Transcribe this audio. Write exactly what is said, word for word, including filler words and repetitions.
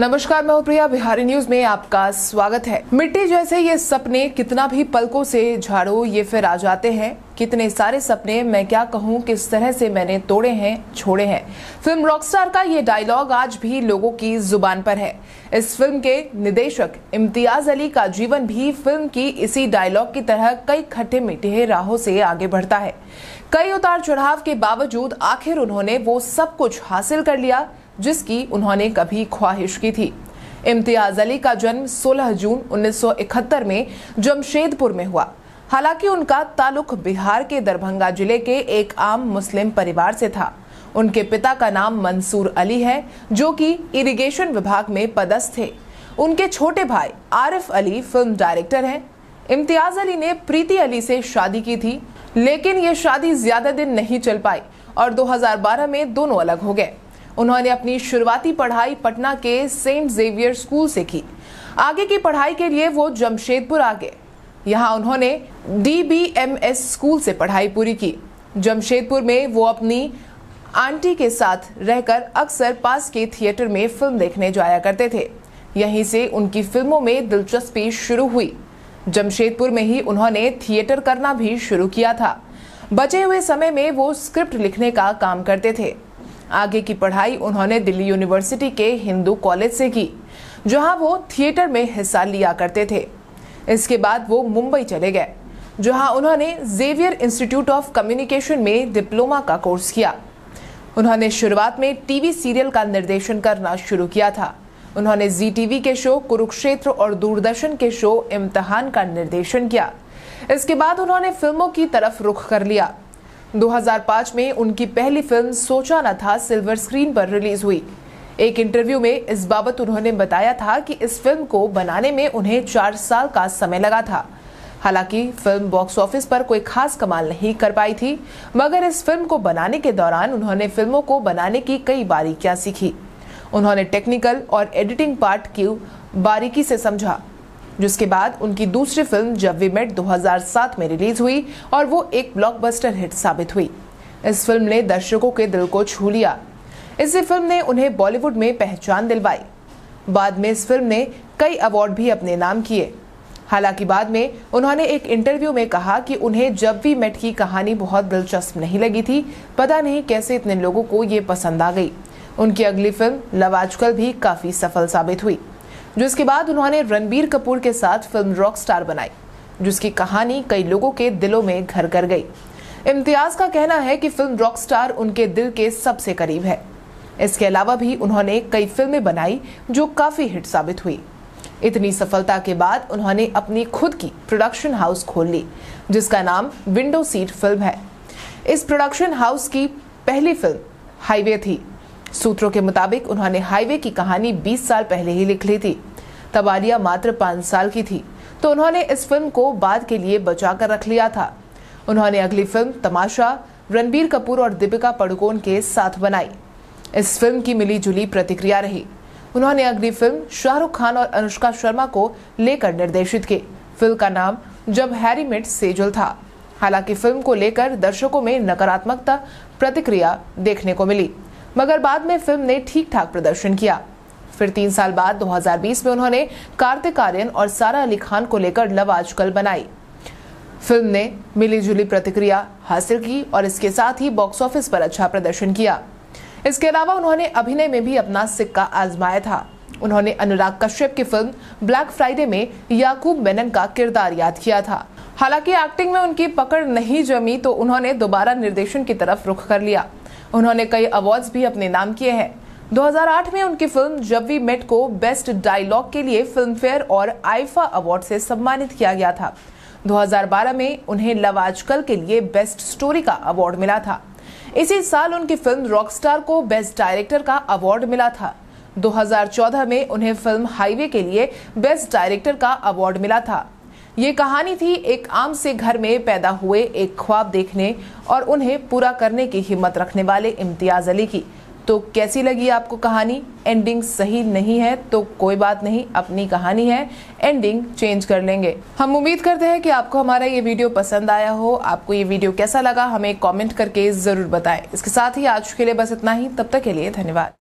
नमस्कार, मैं हूं प्रिया। बिहारी न्यूज में आपका स्वागत है। मिट्टी जैसे ये सपने कितना भी पलकों से झाड़ो ये फिर आ जाते हैं। कितने सारे सपने मैं क्या कहूं किस तरह से मैंने तोड़े हैं, छोड़े हैं। फिल्म रॉकस्टार का ये डायलॉग आज भी लोगों की जुबान पर है। इस फिल्म के निदेशक इम्तियाज अली का जीवन भी फिल्म की इसी डायलॉग की तरह कई खट्टे मीठे राहों से आगे बढ़ता है। कई उतार चढ़ाव के बावजूद आखिर उन्होंने वो सब कुछ हासिल कर लिया जिसकी उन्होंने कभी ख्वाहिश की थी। इम्तियाज अली का जन्म सोलह जून उन्नीस सौ इकहत्तर में जमशेदपुर में हुआ। हालांकि उनका ताल्लुक बिहार के दरभंगा जिले के एक आम मुस्लिम परिवार से था। उनके पिता का नाम मंसूर अली है जो कि इरिगेशन विभाग में पदस्थ थे। उनके छोटे भाई आरिफ अली फिल्म डायरेक्टर हैं। इम्तियाज अली ने प्रीति अली से शादी की थी, लेकिन ये शादी ज्यादा दिन नहीं चल पाई और दो हज़ार बारह में दोनों अलग हो गए। उन्होंने अपनी शुरुआती पढ़ाई पटना के सेंट जेवियर स्कूल से की। आगे की पढ़ाई के लिए वो जमशेदपुर आ गए। यहाँ उन्होंने D B M S school से पढ़ाई पूरी की। जमशेदपुर में वो अपनी आंटी के साथ रहकर अक्सर पास के थिएटर में फिल्म देखने जाया करते थे। यहीं से उनकी फिल्मों में दिलचस्पी शुरू हुई। जमशेदपुर में ही उन्होंने थिएटर करना भी शुरू किया था। बचे हुए समय में वो स्क्रिप्ट लिखने का काम करते थे। आगे की पढ़ाई उन्होंने दिल्ली यूनिवर्सिटी के हिंदू कॉलेज से की, जहां वो थिएटर में हिस्सा लिया करते थे। इसके बाद वो मुंबई चले गए, जहां उन्होंने जेवियर इंस्टीट्यूट ऑफ कम्युनिकेशन में डिप्लोमा का कोर्स किया। उन्होंने शुरुआत में टीवी सीरियल का निर्देशन करना शुरू किया था। उन्होंने जी टीवी के शो कुरुक्षेत्र और दूरदर्शन के शो इम्तिहान का निर्देशन किया। इसके बाद उन्होंने फिल्मों की तरफ रुख कर लिया। दो हज़ार पाँच में उनकी पहली फिल्म सोचा न था सिल्वर स्क्रीन पर रिलीज हुई। एक इंटरव्यू में इस बाबत उन्होंने बताया था कि इस फिल्म को बनाने में उन्हें चार साल का समय लगा था। हालांकि फिल्म बॉक्स ऑफिस पर कोई खास कमाल नहीं कर पाई थी, मगर इस फिल्म को बनाने के दौरान उन्होंने फिल्मों को बनाने की कई बारीकियां सीखी। उन्होंने टेक्निकल और एडिटिंग पार्ट की बारीकी से समझा, जिसके बाद उनकी दूसरी फिल्म जब वी मेट दो हज़ार सात में रिलीज हुई और वो एक ब्लॉकबस्टर हिट साबित हुई। इस फिल्म ने दर्शकों के दिल को छू लिया। इसी फिल्म ने उन्हें बॉलीवुड में पहचान दिलवाई। बाद में इस फिल्म ने कई अवार्ड भी अपने नाम किए। हालांकि बाद में उन्होंने एक इंटरव्यू में कहा कि उन्हें जब वी मेट की कहानी बहुत दिलचस्प नहीं लगी थी। पता नहीं कैसे इतने लोगों को ये पसंद आ गई। उनकी अगली फिल्म लव आजकल भी काफी सफल साबित हुई, जिसके बाद उन्होंने रणबीर कपूर के साथ फिल्म रॉकस्टार बनाई, जिसकी कहानी कई लोगों के दिलों में घर कर गई। इम्तियाज का कहना है कि फिल्म रॉकस्टार उनके दिल के सबसे करीब है। इसके अलावा भी उन्होंने कई फिल्में बनाई जो काफी हिट साबित हुई। इतनी सफलता के बाद उन्होंने अपनी खुद की प्रोडक्शन हाउस खोल ली, जिसका नाम विंडो सीट फिल्म है। इस प्रोडक्शन हाउस की पहली फिल्म हाईवे थी। सूत्रों के मुताबिक उन्होंने हाईवे की कहानी बीस साल पहले ही लिख ली थी। तब आलिया मात्र पाँच साल की थी, तो उन्होंने इस फिल्म को बाद के लिए बचा कर रख लिया था। उन्होंने अगली फिल्म तमाशा रणबीर कपूर और दीपिका पादुकोण के साथ बनाई। इस फिल्म की मिलीजुली प्रतिक्रिया रही। उन्होंने अगली फिल्म शाहरुख खान और अनुष्का शर्मा को लेकर निर्देशित की। फिल्म का नाम जब हैरी मेट सेज था। हालांकि फिल्म को लेकर दर्शकों में नकारात्मकता प्रतिक्रिया देखने को मिली, मगर बाद में फिल्म ने ठीक ठाक प्रदर्शन किया। फिर तीन साल बाद दो हज़ार बीस में उन्होंने कार्तिक आर्यन और सारा अली खान को लेकर लव आजकल बनाई। फिल्म ने मिलीजुली प्रतिक्रिया हासिल की और इसके साथ ही बॉक्स ऑफिस पर अच्छा प्रदर्शन किया। इसके अलावा उन्होंने अभिनय में भी अपना सिक्का आजमाया था। उन्होंने अनुराग कश्यप की फिल्म ब्लैक फ्राइडे में याकूब बेन का किरदार याद किया था। हालांकि एक्टिंग में उनकी पकड़ नहीं जमी, तो उन्होंने दोबारा निर्देशन की तरफ रुख कर लिया। उन्होंने कई अवार्ड्स भी अपने नाम किए हैं। दो हज़ार आठ में उनकी फिल्म जब वी मेट को बेस्ट डायलॉग के लिए फिल्म फेयर और आईफा अवार्ड से सम्मानित किया गया था। दो हज़ार बारह में उन्हें लव आजकल के लिए बेस्ट स्टोरी का अवार्ड मिला था। इसी साल उनकी फिल्म रॉकस्टार को बेस्ट डायरेक्टर का अवार्ड मिला था। दो हज़ार चौदह में उन्हें फिल्म हाईवे के लिए बेस्ट डायरेक्टर का अवार्ड मिला था। ये कहानी थी एक आम से घर में पैदा हुए एक ख्वाब देखने और उन्हें पूरा करने की हिम्मत रखने वाले इम्तियाज अली की। तो कैसी लगी आपको कहानी? एंडिंग सही नहीं है तो कोई बात नहीं, अपनी कहानी है, एंडिंग चेंज कर लेंगे। हम उम्मीद करते हैं कि आपको हमारा ये वीडियो पसंद आया हो। आपको ये वीडियो कैसा लगा हमें कमेंट करके ज़रूर बताएं। इसके साथ ही आज के लिए बस इतना ही। तब तक के लिए धन्यवाद।